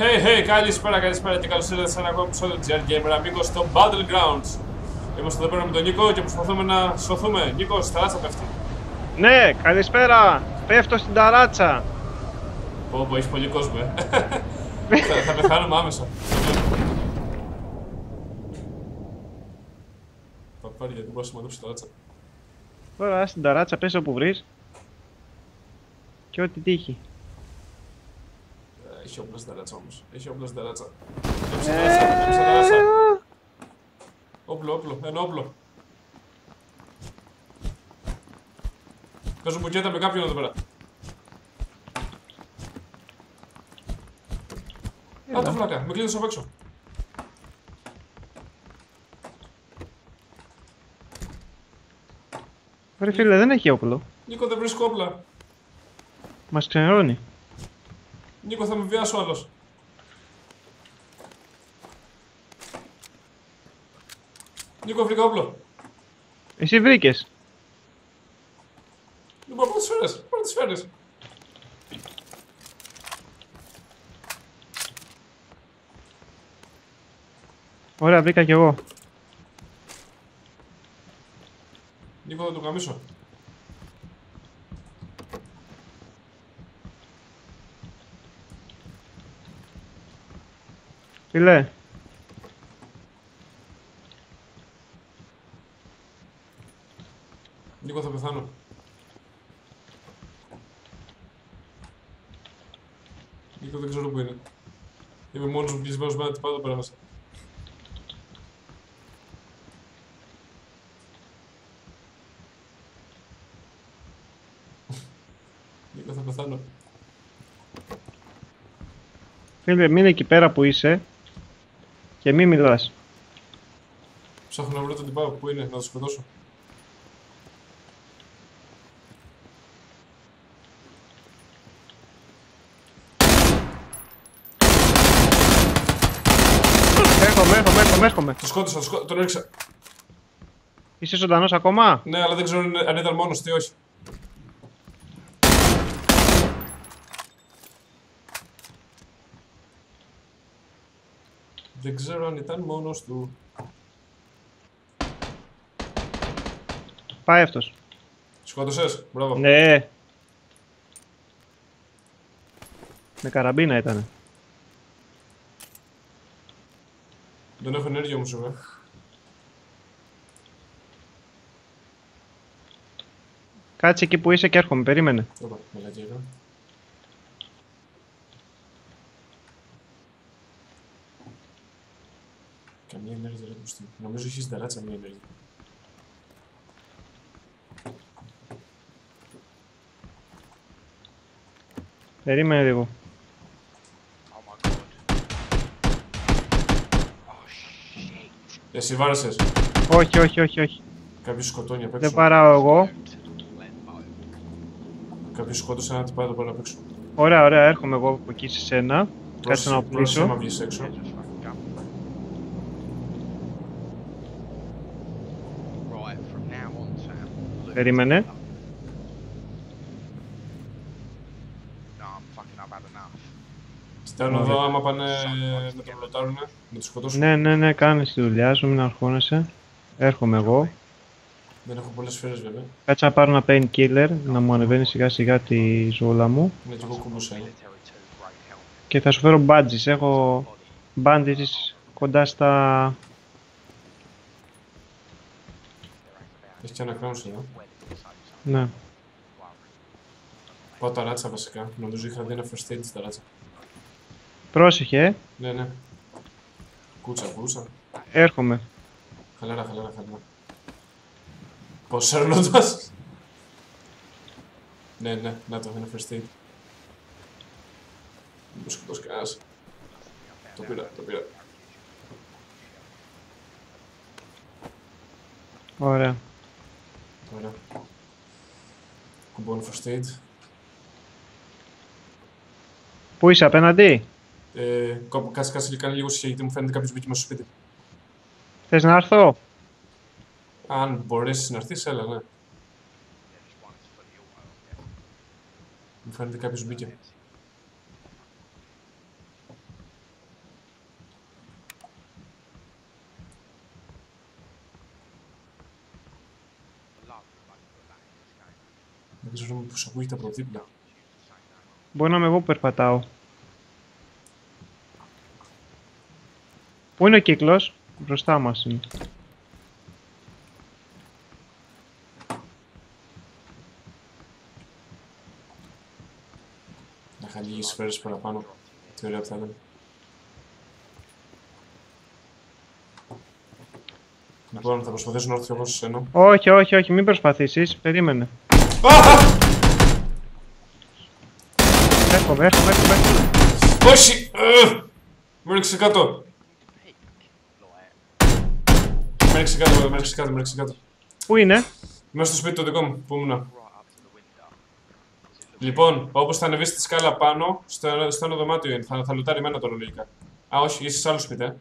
Hey, καλησπέρα και καλώς ήρθατε σε ένα ακόμα επεισόδιο του GR GamerAmigo στο Battlegrounds. Είμαστε εδώ πέρα με τον Νίκο και προσπαθούμε να σωθούμε. Νίκο, στην ταράτσα πέφτει. Ναι, καλησπέρα. Πέφτω στην ταράτσα. Πω, έχει πολύ κόσμο, θα πεθάνουμε άμεσα. Πάρε, γιατί μπορείς να σωματέψεις στην ταράτσα. Τώρα, στην ταράτσα, πες όπου βρεις. Και ό,τι τύχει. Έχει όπλα στην ταράτσα όμως. Έχει όπλα στην ταράτσα. Όπλο, ένα όπλο. Κάζω μπουκέτα με κάποιον εδώ πέρα. Α, το φλάκα, με κλείδωσε απ' έξω. Ρε φίλε, δεν έχει όπλο. Νίκο, δεν βρίσκω όπλα. Μας ξενερώνει. Νίκο, θα με βιάσει ο άλλος. Νίκο, βρήκα όπλο. Εσύ βρήκες. Λοιπόν, πάρε τις σφαίρες, Ωραία, βρήκα κι εγώ. Νίκο, θα το καμίσω. Φίλε. Νίκο, θα πεθάνω. Νίκο, δεν ξέρω που είναι. Είμαι μόνος μου κλεισμένος με ένα τυπά εδώ πέρα μέσα. Νίκο, θα πεθάνω. Φίλε, μείνε εκεί πέρα που είσαι. Και μη μιλάς. Ψάχνω να βρω τον τυπά που είναι, να το σκοτώσω. Έρχομαι. Το σκότωσα, τον έριξα. Είσαι ζωντανός ακόμα? Ναι, αλλά δεν ξέρω αν ήταν μόνος ή όχι. Δεν ξέρω αν ήταν μόνος του. Πάει αυτός. Σκότωσες, μπράβο. Ναι. Με καραμπίνα ήτανε. Δεν έχω ενέργεια όμως εγώ. Κάτσε εκεί που είσαι και έρχομαι, περίμενε. Ωπα, μαλακιά. Καμία ενέργεια δεν ακουστεί. Νομίζω έχει στην ταράτσα μία ενέργεια. Περίμενε λίγο. Εσύ βάρεσες. Όχι. Κάποιος σκοτώνει απ' έξω. Δεν παράω εγώ. Κάποιος σκότωσε ένα τυπά εδώ πάνω απ' έξω. Ωραία, έρχομαι εγώ από εκεί σε σένα. Κάτσε να πλήσω. Άμα βγεις έξω. Περίμενε. Στέλνω εδώ, άμα πάνε να τον λοτάρουνε, να τους σκοτώσουν. Ναι, κάνεις τη δουλειά σου, μην αρχώνεσαι. Έρχομαι εγώ. Δεν έχω πολλές σφαίρες βέβαια. Κάτσε να πάρω ένα painkiller, να μου ανεβαίνει σιγά σιγά τη ζόλα μου. Ναι, και εγώ κουμπούσα. Και θα σου φέρω badges, έχω badges κοντά στα... Έχει και ένα crowns εδώ. Ναι. Πάω τα ράτσα βασικά, νομίζω είχα δει ένα first aid στα ράτσα. Πρόσεχε. Ναι. Κούτσα. Έρχομαι. Χαλαρά. Πώς έρνοντας. Ναι, να το, ένα first aid. Δεν μου σκοτώσει κανένας. Το πήρα. Ωραία. Κουμπώνω first aid. Πού είσαι, απέναντι? Κάτσε και κάνε λίγο σιχέ, γιατί μου φαίνεται κάποιος μπήκε μέσα στο σπίτι. Θες να έρθω? Αν μπορέσεις να έρθεις, έλα, ναι. Μου φαίνεται κάποιος μπήκε. Δεν ξέρω πως ακούγεται από δίπλα. Μπορεί να είμαι εγώ που περπατάω. Πού είναι ο κύκλος? Μπροστά μας είναι. Να είχα λίγες σφαίρες παραπάνω. Τι ωραία που θα ήταν. Λοιπόν, θα προσπαθήσω να έρθω εγώ σε σένα. Όχι, όχι, όχι, μην προσπαθήσεις. Περίμενε. Έρχομαι, έρχομαι, έρχομαι. Όχι! Μου έριξε κάτω. Με έριξε κάτω, με έριξε κάτω, με έριξε κάτω. Πού είναι? Μέσα στο σπίτι το δικό μου, πού ήμουν. Λοιπόν, όπως θα ανεβείς τη σκάλα πάνω, στο ένα δωμάτιο είναι. Θα λουτάρει εμένα τώρα λογικά. Α, όχι, είσαι σε άλλο σπίτι,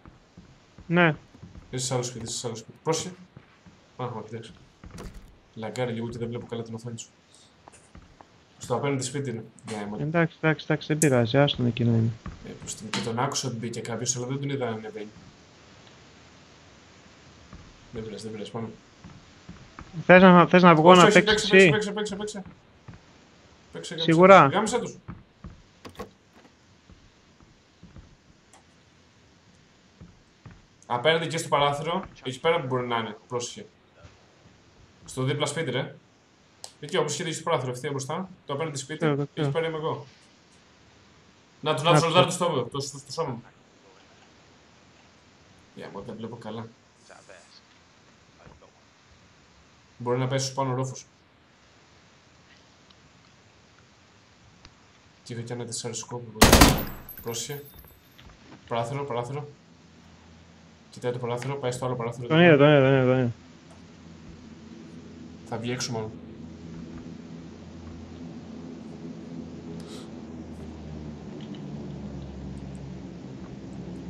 Ναι. Είσαι σε άλλο σπίτι, είσαι σε άλλο σπίτι. Πρόσεχε. Αχ, κοιτάξτε. Λαγκάρει λίγο και δεν βλέπω καλά την οθόνη σου. Στο απέναντι σπίτι είναι. Εντάξει, εντάξει, εντάξει, δεν πειράζει, άστον εκεί να είναι. Και τον άκουσα ότι μπήκε κάποιος, αλλά δεν τον είδα να ανεβαίνει. Δεν πειράζει, δεν πειράζει, πάμε. Θες να βγω να παίξεις εσύ? Παίξε. Σίγουρα. Γάμισε τους. Απέναντι και στο παράθυρο, εκεί πέρα που μπορεί να είναι, πρόσεχε. Στο δίπλα σπίτι, ρε. Εκεί όπως σχετίζει στο παράθυρο, ευθεία μπροστά, το απέναντι σπίτι, εκεί πέρα είμαι εγώ. Να του λάβω σολτάρ στο σώμα μου. Εγώ δεν βλέπω καλά. Μπορεί να πέσει στους πάνω ρόφους. Και είχα και ένα τεσσαρισκόπι. Πρόσεχε. Παράθυρο, παράθυρο. Κοιτάει το παράθυρο, πάει στο άλλο παράθυρο. Τον είδα, τον είδα, τον είδα. Θα βγει έξω μόνο.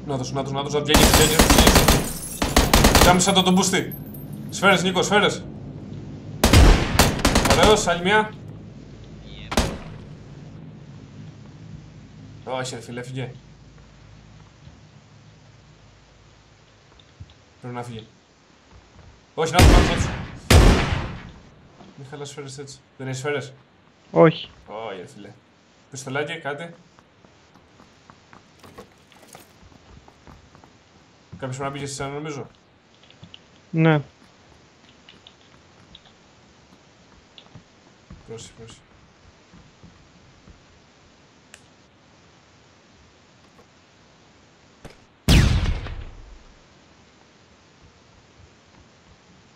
Να τους, να βγαίνει, βγαίνει. Κάμισα τον μπούστη. Σφαίρες Νίκο, σφαίρες. Ωραίος, άλλη μία. Όχι ρε φίλε, έφυγε. Πρέπει να φύγει. Όχι, να τους κάμψω έτσι. Μην χαλάς σφαίρες έτσι. Δεν έχεις σφαίρες? Όχι. Όχι ρε φίλε. Πιστολάκι, κάτι. Κάποιος πρέπει να πήγε στις ένα, νομίζω. Ναι. Πρόσεχε, πρόσεχε.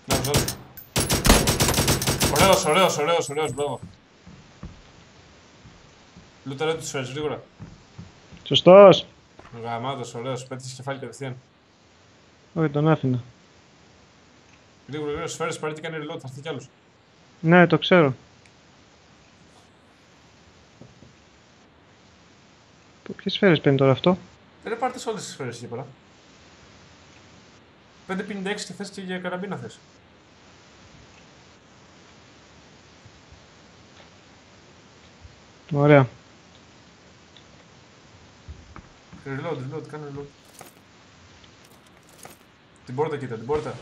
Να, βγάλω. Ωραίος, μπράβο. Λούταρε τους φέρεις γρήγορα. Σωστός. Γαμάτος, ωραίος, πέτυχες κεφάλι κατευθείαν. Όχι, τον άφηνα. Γρήγορα σφαίρες, πάρε τι κάνει reload, θα έρθει κι άλλος. Ναι, το ξέρω. Ποιες σφαίρες παίρνει τώρα αυτό? Ρε πάρτε σε όλες τις σφαίρες εκεί πέρα. 5.56 και θες και για καραμπίνα θες. Ωραία. Reload, κάνε reload. Την πόρτα κοίτα, την πόρτα.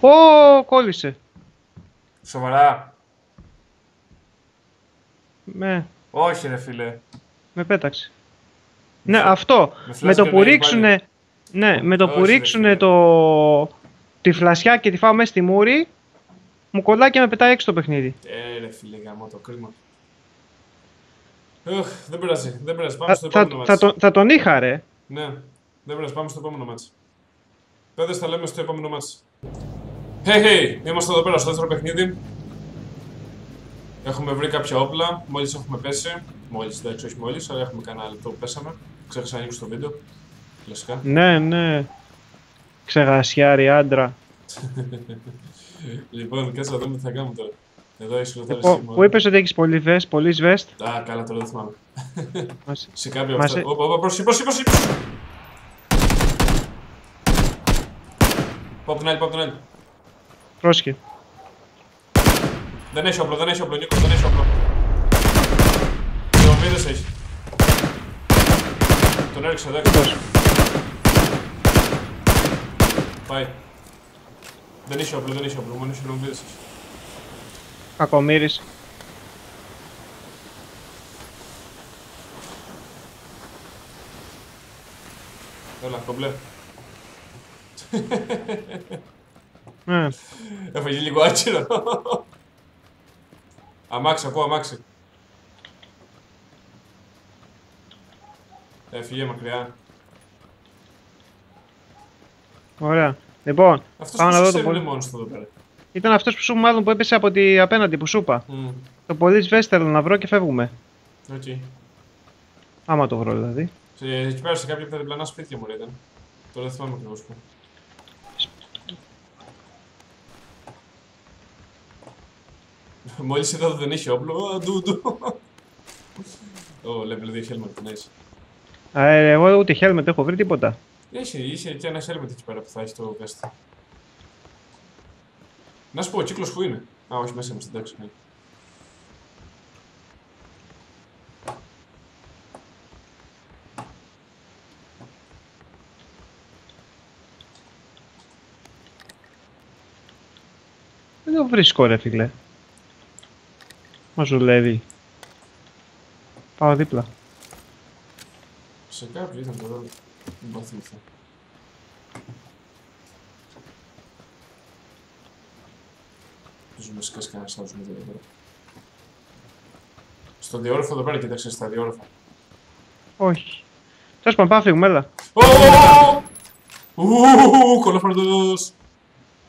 Ω, κόλλησε. Σοβαρά. Με. Όχι ρε φίλε. Με πέταξε. Ναι, αυτό. Με το που ρίξουνε... Ναι, με το που ρίξουνε τη φλασιά και τη φάω μέσα στη μούρη, μου κολλάει και με πετάει έξω το παιχνίδι. Ρε φίλε, γαμώ το κρίμα. Δεν πειράζει, δεν πειράζει. Πάμε στο επόμενο μάτσι. Θα τον είχα, ρε. Ναι, δεν πειράζει. Πάμε στο επόμενο μάτσι. Πέδες, θα λέμε στο επόμενο μάτσι. Hey, είμαστε εδώ πέρα στο δεύτερο παιχνίδι. Έχουμε βρει κάποια όπλα. Μόλις έχουμε πέσει. Μόλις, εντάξει, όχι μόλις, αλλά έχουμε κανένα λεπτό που πέσαμε. Ξέχασα να ανοίξω το βίντεο. Κλασικά. Ναι. Ξεγασιάρη άντρα. Λοιπόν, κάτσε να δούμε τι θα κάνουμε τώρα. Εδώ έχει λοθάρι. Πού είπες ότι έχεις πολλή vest, πολλή vest? Α, καλά, τώρα δεν θυμάμαι. Σε κάποια αυτά. Όπα, πρόσεχε. Πάω από την άλλη. Πρόσεχε. Δεν έχει όπλο, Νίκος, δεν έχει όπλο. Δρομίδες έχει. Τον έριξε, εντάξει. Πάει. Δεν είσαι όπλο, μόνο είσαι λογμπίδες. Κακομύρισε. Έλα, κομπλέ. Έφαγε λίγο άτσιρο. Αμάξι, ακούω αμάξι. Έφυγε μακριά. Ωραία. Λοιπόν, αυτός πάμε να δω το πολύ. Ήταν αυτός που σου μάλλον που έπεσε από τη απέναντι που σου είπα. Το πολύ βέστερ να βρω και φεύγουμε. Οκ. Okay. Άμα το βρω δηλαδή. Εκεί πέρα σε κάποια από τα διπλανά σπίτια μου ήταν. Τώρα δεν θυμάμαι ακριβώς που. Μόλις είδα ότι δεν είχε όπλο, ντου. Ω, level 2 helmet, nice. Εγώ ούτε helmet έχω βρει τίποτα. Είχε και ένα helmet εκεί πέρα που θα έχει το βέστη. Να σου πω, ο κύκλος που είναι. Α, όχι, μέσα είμαστε, εντάξει. Δεν το βρίσκω ρε φίλε. Μα ζουλεύει. Πάω δίπλα. Σε κάποιο ήταν το ρόλο. Δεν παθήθω. Ζούμε σκάς κανένας θα ζούμε εδώ πέρα. Στον διόρροφο εδώ πέρα κοίταξες στα διόρροφα. Όχι. Τες παντά φύγουμε, έλα. Κολοφαρδός.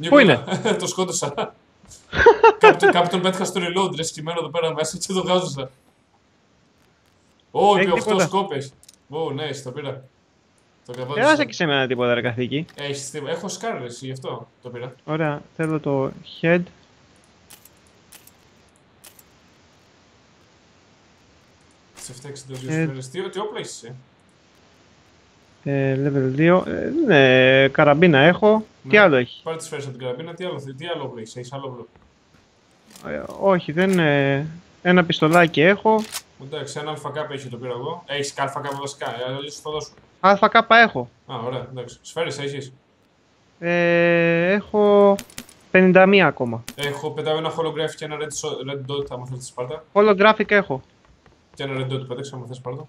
Πού είναι? Το σκότωσα. Κάπου τον πέτυχα στο reload, ρε σκυμμένο εδώ πέρα μέσα και το γάζωσα. Ω, και 8 σκόπες. Ω, ναι, το πήρα. Δεν άσε και σε μένα τίποτα ρε καθήκη. Έχω σκάρες, γι' αυτό το πήρα. Ωραία, θέλω το head. Σε 7,62 σου. Τι όπλα είσαι? Level 2, ναι, καραμπίνα έχω. Ναι. Τι άλλο έχει? Πάρε τη σφαίρα από την καραμπίνα, τι άλλο όπλα έχεις, έχεις άλλο όπλο? Όχι, δεν... ένα πιστολάκι έχω. Εντάξει, ένα αλφακάπ έχει, το πήρα εγώ. Έχεις αλφακάπ βασικά, αλλιώς θα το δώσω. Αλφακάπα έχω. Α, ωραία, εντάξει. Σφαίρες έχεις? Έχω... 51 ακόμα. Έχω πετάω ένα holographic και ένα red dot, άμα θέλεις πάρτα. Holographic έχω. Και ένα red dot, πέταξε, άμα θες πάρτα.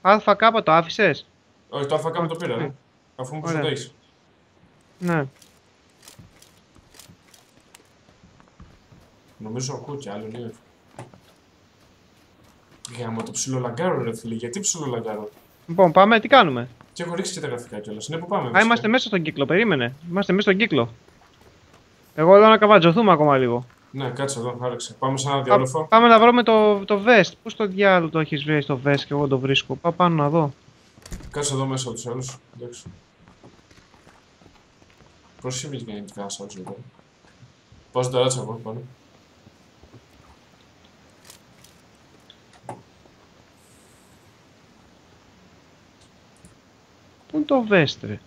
Αλφα κάπα το άφησες? Όχι, το αλφα κάπα το πήρα, ναι. Αφού μου πεις το έχεις. Ναι. Νομίζω ακούω κι άλλο λίγο. Γάμα το ψιλολαγκάρο ρε φίλε, γιατί ψιλολαγκάρο? Λοιπόν, πάμε, τι κάνουμε? Και έχω ρίξει και τα γραφικά κιόλας, είναι που πάμε. Α, φυσικά. Είμαστε μέσα στον κύκλο, περίμενε. Είμαστε μέσα στον κύκλο. Εγώ εδώ να καβατζωθούμε ακόμα λίγο. Ναι, κάτσε εδώ, άρεξε. Πάμε σε ένα διάλογο. Πάμε να βρούμε το vest. Πού στο διάλογο το έχεις βρει το vest και εγώ το βρίσκω. Πάω πάνω να δω. Κάτσε εδώ μέσα από τους άλλους. Εντάξει. Πώς είμαι για να κοιτάξω άλλους εδώ. Πάω στον ταράτσο από πάνω. Πού είναι το vest ρε?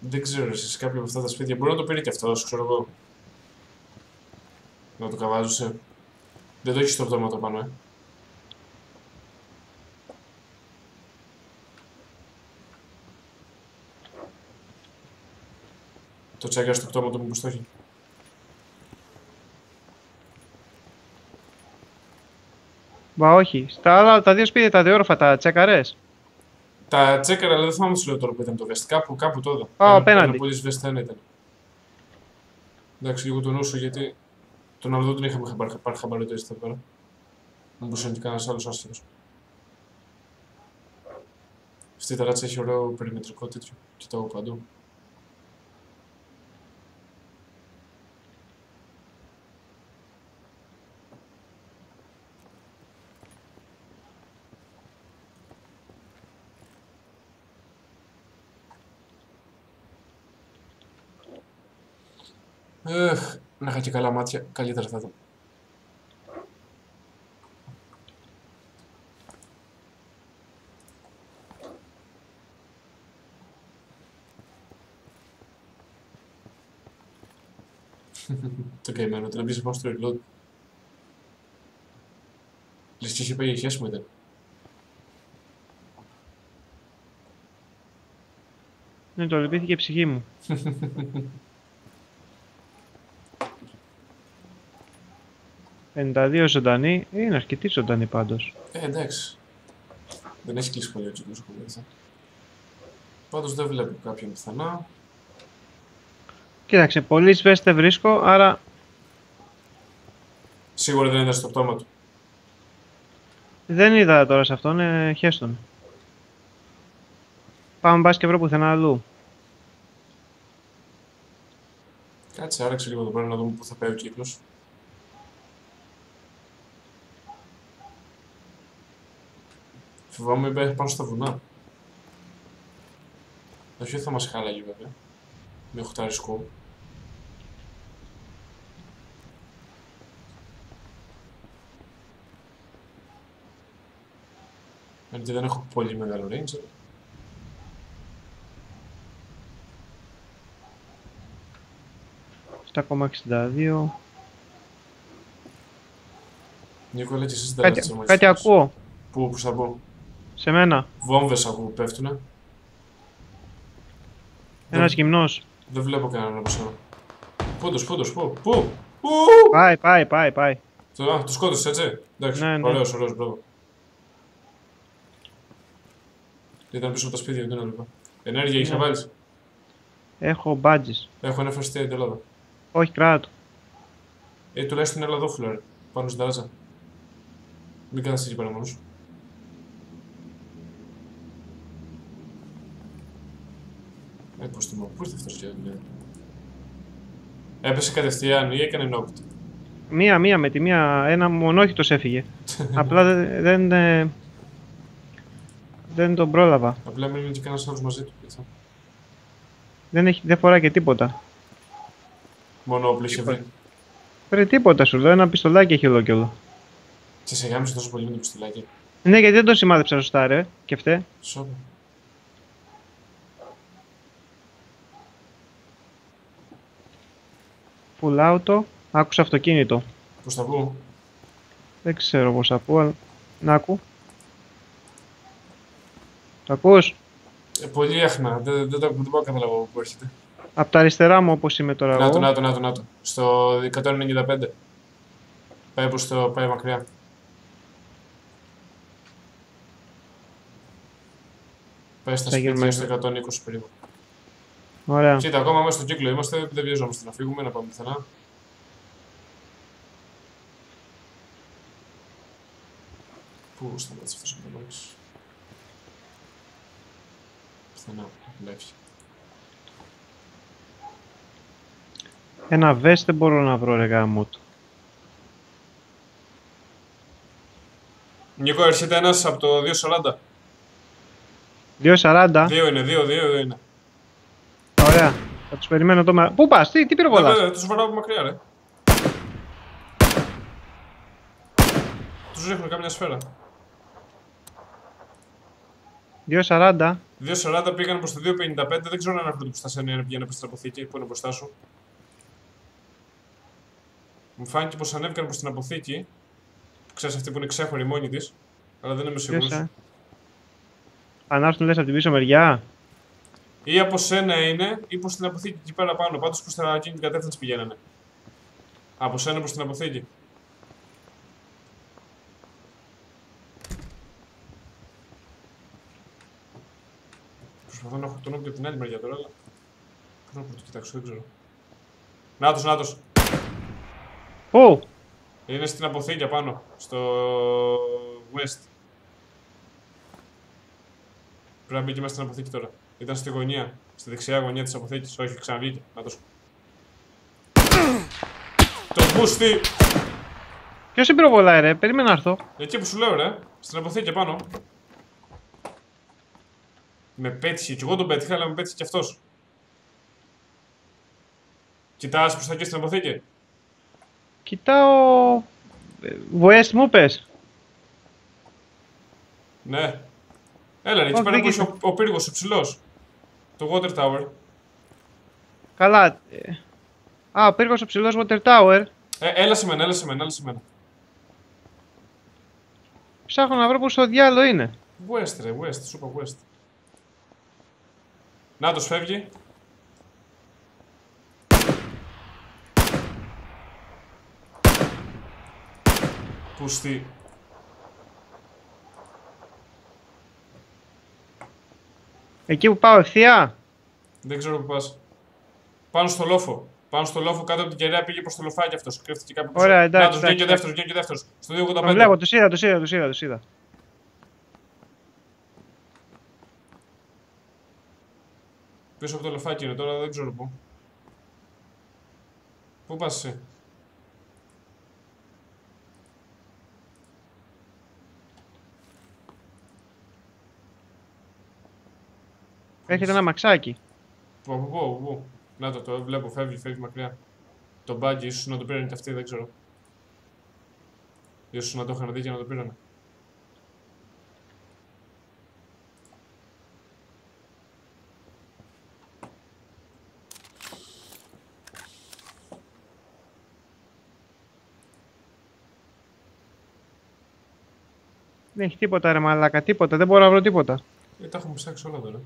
Δεν ξέρω εσείς κάποια από αυτά τα σπίτια. Μπορεί να το πήρε και αυτό, ξέρω εγώ. Να το καβάζουσε. Δεν το έχεις στο πτώμα το πάνω, Το τσάκια στο πτώμα το μου πως το έχει. Μα όχι. Στα άλλα τα δύο σπίτια τα διόρροφα τα τσέκαρες. Τα τσέκαρα, αλλά δεν θυμάμαι τι λέω τώρα που ήταν το βεστ. Κάπου τότε. Πάω απέναντι. Ένα πολύ βεστέν ήταν. Εντάξει, λίγο τον νου γιατί... Τον άλλο δεν είχαμε πάρει χαμπαρίτες εδώ πέρα. Μου μπορούσε να είναι κανένας άλλος άσχημος. Αυτή η ταράτσα έχει ωραίο περιμετρικό τέτοιο. Κοιτάω παντού. Να είχα και καλά μάτια, καλύτερα θα ήταν. Το καημένο, την αμπλήσε πάνω στο reload. Λες και είχε πάει για χέσιμο ήταν. Ναι, το λυπήθηκε η ψυχή μου. 52 ζωντανοί, είναι αρκετοί ζωντανοί πάντως. Εντάξει. Δεν έχει κλείσει πολύ έτσι όπως κουβέντα. Πάντως δεν βλέπω κάποιον πιθανά. Κοίταξε, πολλοί σβές δεν βρίσκω, άρα... Σίγουρα δεν ήταν στο πτώμα του. Δεν είδα τώρα σε αυτόν, χέστον. Πάμε μπας και βρω πουθενά αλλού. Κάτσε, άραξε λίγο το πράγμα να δούμε πού θα πάει ο κύκλος. Φοβάμαι είπε πάνω στα βουνά. Όχι θα μας χάλαγε βέβαια. Με οχτάρισκο. Γιατί δεν έχω πολύ μεγάλο range. Τα 62. Νίκο, λέει και εσείς δεν έχετε μαχητές. Κάτι ακούω. Πού θα πω. Σε μένα. Βόμβες ακούω, πέφτουνε. Ένας γυμνός. Δεν βλέπω κανέναν από εσένα. Πού. Πάει. Α, το σκότωσες έτσι. Εντάξει, ναι. Ωραίος, μπράβο. Ήταν πίσω από τα σπίτια, δεν έβλεπα. Ενέργεια είχα βάλει. Έχω μπάτζες. Έχω ένα first aid Ελλάδα. Όχι, κράτο. Τουλάχιστον έλα εδώ, φουλάρε. Πάνω στην ταράτσα. Μην κάθεσαι εκεί πέρα μόνος σου. Πώς θυμώ, πού ήρθε αυτός και δεν έπεσε κατευθείαν ή έκανε νόκτ. Μία με τη μία, ένα μονόχητος έφυγε. Απλά δεν τον πρόλαβα. Απλά μείνει και κανένας άλλος μαζί του. Δεν φοράει και τίποτα. Μόνο όπλο είχε βρει. Βρει τίποτα σου λέω, ένα πιστολάκι έχει όλο και όλο. Και σε γάμισε τόσο πολύ με το πιστολάκι. Ναι, γιατί δεν το σημάδεψα σωστά ρε, και αυτέ. Σόπα. Πουλάω το, άκουσα αυτοκίνητο. Πώς θα πω. Δεν ξέρω πώς θα πω, αλλά... Να ακού. Το ακούς. Πολύ άχνα, δεν πάω καταλαβαίνω που έρχεται. Απ' τα αριστερά μου όπως είμαι τώρα εγώ. Να το. Στο 195. Πάει προς το... πάει μακριά. Πάει στα σπίτια στο 120 περίπου. Ωραία. Κοίτα, ακόμα μέσα στον κύκλο είμαστε, δεν βιαζόμαστε να φύγουμε, να πάμε πουθενά. Πού σταμάτησε αυτός ο μπαλάκης. Πουθενά, βλέπει. Ένα βες δεν μπορώ να βρω ρε γάμο του. Νίκο, έρχεται ένας από το 2.40. 2 είναι. Ωραία, θα τους περιμένω το μα... Πού πας, τι πυροβολάς. Ναι, τους βαράω από μακριά ρε. Τους ρίχνω κάμια σφαίρα. 2.40 πήγαν προς το 2.55, δεν ξέρω αν έρχονται μπροστά σε ένα πηγαίνουν προς την αποθήκη που είναι μπροστά σου. Μου φάνηκε πως ανέβηκαν προς την αποθήκη. Ξέρεις αυτή που είναι ξέχωρη μόνη της. Αλλά δεν είμαι σίγουρος. Αν άρθουν λες από την πίσω μεριά. Ή από σένα είναι, ή προς την αποθήκη εκεί πέρα πάνω. Πάντως προς την κατεύθυνση πηγαίνανε. Από σένα προς την αποθήκη. Προσπαθώ να έχω τον όπλο την άλλη μεριά τώρα, αλλά... Πώς να το κοιτάξω, δεν ξέρω. Νάτος. Πού! Είναι στην αποθήκη απάνω, στο west. Πρέπει να μπει και μέσα στην αποθήκη τώρα. Ήταν στη γωνία, στη δεξιά γωνία της αποθήκης. Όχι, ξαναβγήκε. Να το σου. Το μπούστι! Ποιος την πυροβολάει ρε, περίμενα να έρθω. Εκεί που σου λέω ρε, στην αποθήκη απάνω. Με πέτυχε, κι εγώ τον πέτυχα, αλλά με πέτυχε κι αυτός. Κοιτάς προς τα εκεί στην αποθήκη. Κοιτάω... West μου πες. Ναι. Έλα, εκεί πέρα που είσαι ο πύργος, ο ψηλός. Το Water Tower. Καλά. Α, ο πύργος, ο ψηλός, Water Tower. Έλα σε μένα. Ψάχνω να βρω πού στο διάλο είναι. West ρε, West, Super West. Να τους φεύγει. Πούστη. Εκεί που πάω ευθεία. Δεν ξέρω που πας. Πάνω στο λόφο. Πάνω στο λόφο, κάτω από την κεραία πήγε προς το λοφάκι αυτός. Κρύφτηκε κάπου. Ωραία, εντάξει. Να τους βγαίνει και δεύτερος, βγαίνει και δεύτερος. Στο 285. Τον βλέπω, τους είδα. Πίσω από το λοφάκι είναι τώρα, δεν ξέρω πού. Πού πας εσύ? Έχετε ένα μαξάκι. Πού. Να το βλέπω, φεύγει μακριά. Το μπάκι, ίσως να το πήραν και αυτοί, δεν ξέρω. Ίσως να το είχαν δει και να το πήραν. Δεν έχει τίποτα ρε μαλάκα, τίποτα, δεν μπορώ να βρω τίποτα. Τα έχουμε ψάξει όλα τώρα.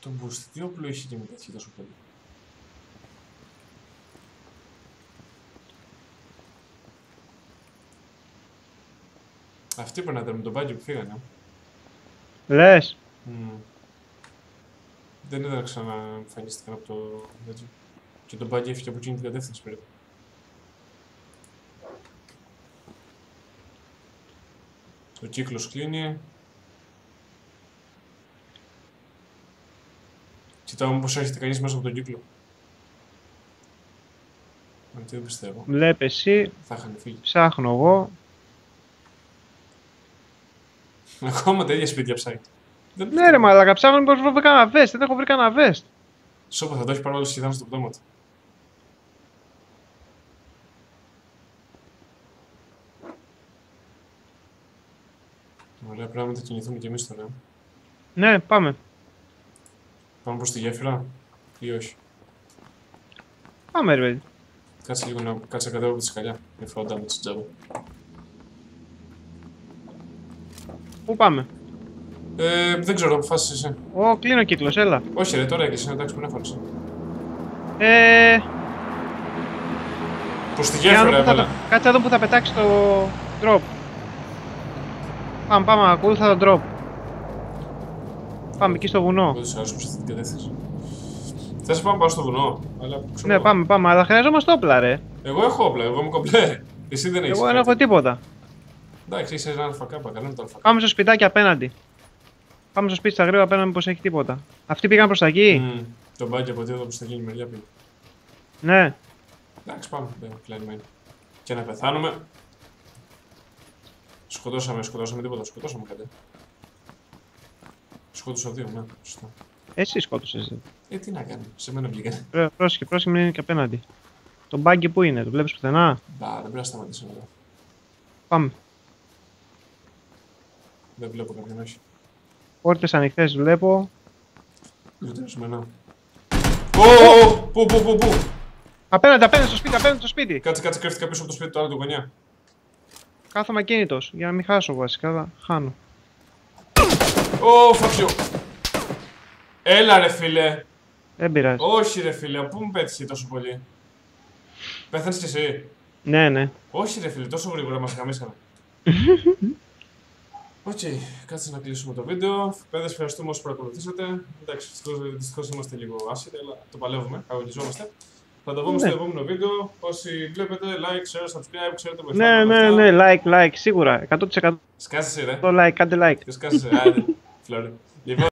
Τον μπούστη, τι όπλο έχει και με τέτοια τόσο πολύ. Αυτοί περνάτε με τον μπάγκιο που φύγανε. Λες. Δεν είδα ξανά εμφανίστηκαν από το μπάγκιο. Και τον μπάγκιο έφυγε από εκείνη την κατεύθυνση περίπου. Ο κύκλος κλείνει. Κοιτάω πως έρχεται κανείς μέσα από τον κύκλο. Αν τι δεν πιστεύω. Βλέπε εσύ, ψάχνω εγώ. Ακόμα τα ίδια σπίτια ψάχνει. Ναι ρε μαλακα, ψάχνω πως βρω κανένα βέστ, δεν έχω βρει κανένα βέστ. Σώπα θα το έχει πάρει όλο σχεδόν στο πτώμα του. Ωραία πράγματα, κινηθούμε κι εμείς τώρα. Ναι, πάμε. Πάμε προς τη γέφυρα ή όχι? Πάμε ρε παιδί. Κάτσε λίγο να κατέβω από τη σκαλιά. Με φροντά με τη τζάμπα. Πού πάμε? Δεν ξέρω, αποφάσισε εσύ. Ω, κλείνω κύκλος, έλα. Όχι ρε, τώρα και εσύ, εντάξει, πριν έφαρξε. Προς τη γέφυρα έβαλα. Κάτσε εδώ που θα πετάξει το drop. Πάμε, ακολούθα το drop. Πάμε εκεί στο βουνό. Δεν σε άρεσε αυτή την κατεύθυνση. Θες να πάμε πάνω στο βουνό, αλλά ξέρω. Ναι, πάμε, αλλά χρειαζόμαστε όπλα, ρε. Εγώ έχω όπλα, εγώ είμαι κομπλέ. Εσύ δεν έχεις. Εγώ δεν έχω τίποτα. Εντάξει, είσαι ένα αλφακάπα, καλό είναι το αλφακάπα. Πάμε στο σπιτάκι απέναντι. Πάμε στο σπίτι στα γρήγορα απέναντι, πως έχει τίποτα. Αυτοί πήγαν προς τα εκεί. Το μπάκι από εδώ προς τα εκεί, η μεριά πήγε. Ναι. Εντάξει, πάμε, κλαίνουμε. Και να πεθάνουμε. Σκοτώσαμε τίποτα, σκοτώσαμε κάτι. Σκότωσα δύο, ναι, σωστά. Εσύ σκότωσες. Τι να κάνω, σε μένα βγήκανε. Πρόσεχε, μην είναι και απέναντι. Το μπάγκι που είναι, το βλέπεις πουθενά? Μπα, δεν πρέπει να σταματήσω εδώ. Πάμε. Δεν βλέπω κάποιον, όχι. Πόρτες ανοιχτές βλέπω. Λιωτεύσουμε. Πού. Απέναντι στο σπίτι, Κάτσε, κρύφτηκα πίσω από το σπίτι, το άλλο του γωνιά. Κάθομαι ακίνητος, για να μην χάσω βασικά, χάνω. Ω, φαξιό! Έλα ρε φίλε! Δεν πειράζει. Όχι ρε φίλε, πού μου πέτυχε τόσο πολύ? Πέθανες κι εσύ? Ναι. Όχι ρε φίλε, τόσο γρήγορα μας χαμίσανε. Οκ, κάτσε να κλείσουμε το βίντεο. Παιδες, ευχαριστούμε όσους παρακολουθήσατε. Εντάξει, δυστυχώς είμαστε λίγο άσχετοι, αλλά το παλεύουμε, αγωνιζόμαστε. Θα τα πούμε στο επόμενο βίντεο. Όσοι βλέπετε, like, share, subscribe, ξέρετε με αυτά. Ναι, like, σίγουρα, 100%. Σκάσες ρε. Το like, κάντε like. Σκάσες, άντε. Φλόρι.